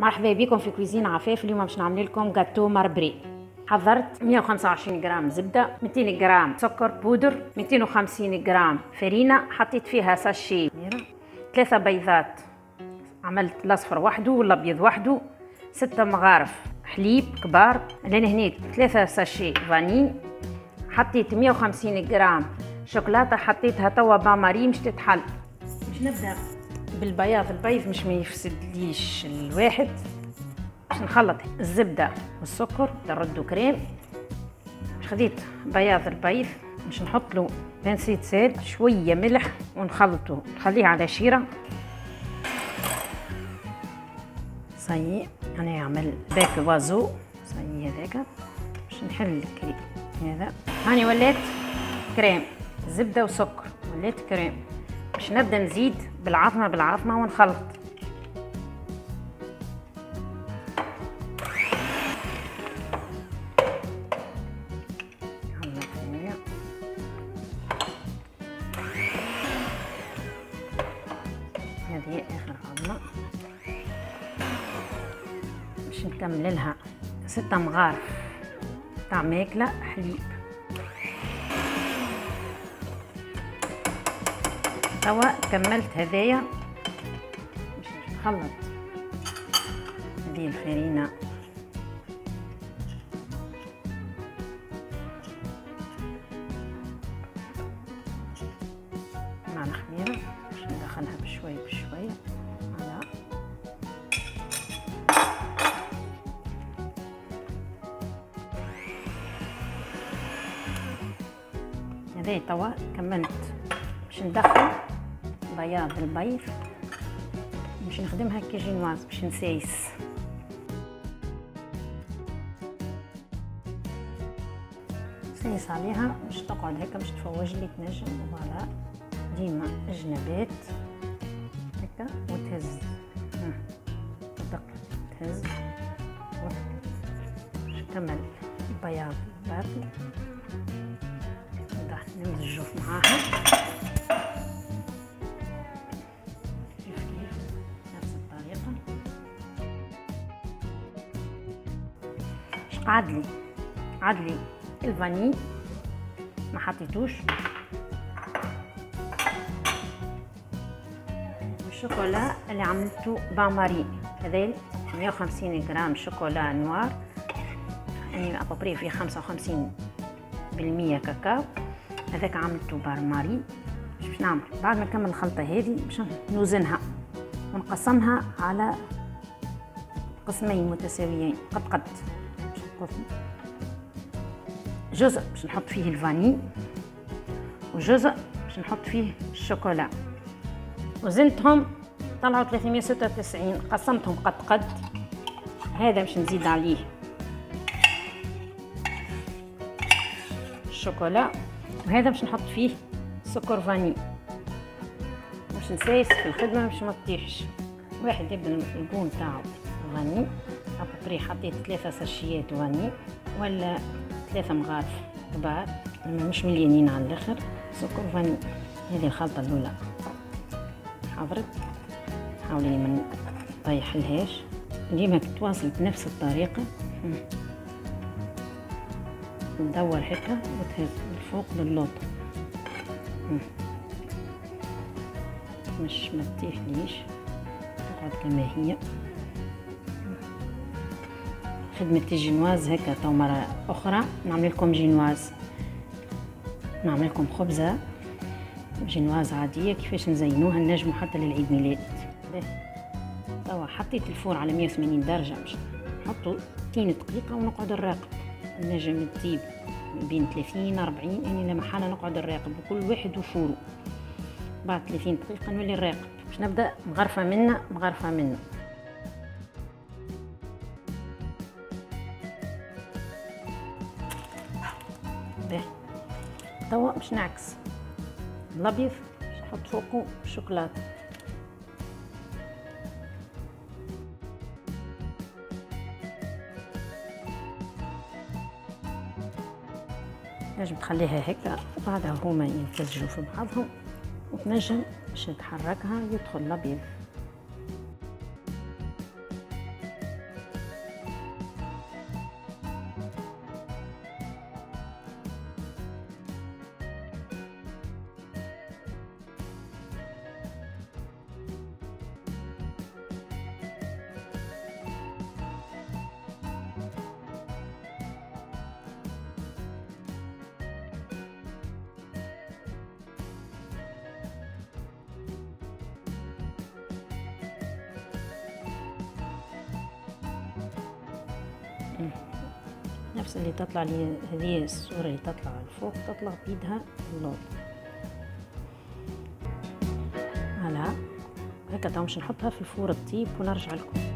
مرحبا بكم في كويزين عفاف. اليوم باش نعمل لكم جاتو ماربري. حضرت 125 غرام زبده، 200 غرام سكر بودر، 250 غرام فرينه، حطيت فيها ساشي، 3 بيضات، عملت الاصفر وحده والابيض وحده، 6 مغارف حليب كبار، لان هنا 3 ساشي فاني، حطيت 150 غرام شوكولاته حطيتها توا باماري مش تتحل. باش نبدا بالبياض، البيض مش ما يفسدليش الواحد. باش نخلط الزبده والسكر نردو كريم. باش خديت بياض البيض باش نحط له بانسيت سال شويه ملح ونخلطه، نخليه على شيره. صاي انا نعمل باك وازو، صاي هذاك باش نحل الكريم هذا. هاني ولات كريم، زبده وسكر ولات كريم. باش نبدا نزيد بالعظمه بالعظمه ونخلط. هذه هي اخر عظمه. باش نكمل لها 6 مغارف تاع ماكله حليب. توا كملت هذايا. باش نخلط هذه الفرينه مع الخميره، باش ندخلها بشوي بشوي. هلا هذايا توا كملت. باش ندخل بياض البيض، باش نخدمها كجينواز باش نسايس. نسايس عليها باش تقعد هكا، باش تفوج لي تنجم وفوالا ديما الجنبات هكا وتهز. دق تهز باش تكمل البياض الباقي. نمزجو معاها عدلي الفاني ما حطيتوش، والشوكولا اللي عملته باماري هذيل 150 غرام شوكولا نوار، يعني ابوبري في 55% كاكاو. هذاك عملته باماري. باش نعمل بعد ما نكمل الخلطه هذه باش نوزنها ونقسمها على قسمين متساويين قد جزء باش نحط فيه الفاني وجزء باش نحط فيه الشوكولا. وزنتهم طلعوا 396، قسمتهم قد. هذا باش نزيد عليه الشوكولا وهذا باش نحط فيه سكر فاني، باش نسايس في الخدمه باش ما تطيحش. واحد يبدا البون تاعو فاني، أبوبري حطيت 3 ساشيات فاني ولا 3 مغارف كبار مش مليانين على الاخر سكر فاني. هذه الخلطه الاولى حضرت، حاولي ما نطيحلهاش ديما تواصل بنفس الطريقه. ندور هكا وتهز من فوق للوط مش ما تطيحليش، تقعد كما هي. خدمة الجينواز هكا تو مرة أخرى نعمل لكم جينواز، نعمل لكم خبزة جينواز عادية كيفاش نزينوها، نجمو حتى للعيد ميلاد. توا حطيت الفور على 180 درجة باش نحطو 60 دقيقة ونقعد نراقب. النجم تطيب بين 30 40، يعني لما حالة نقعد نراقب وكل واحد وفورو. بعد 30 دقيقة نولي نراقب باش نبدا مغرفة منا مغرفة منا. توا باش نعكس الابيض باش نحط فوقو الشوكولاته. نجم تخليها هكا وبعدها هما ينتزجوا في بعضهم وتنجم باش تحركها يدخل الابيض. نفس اللي تطلع لي هذه الصورة اللي تطلع على الفوق تطلع بيدها اللوطة هلا هكا. طبعا باش نحطها في الفور الطيب ونرجع لكم.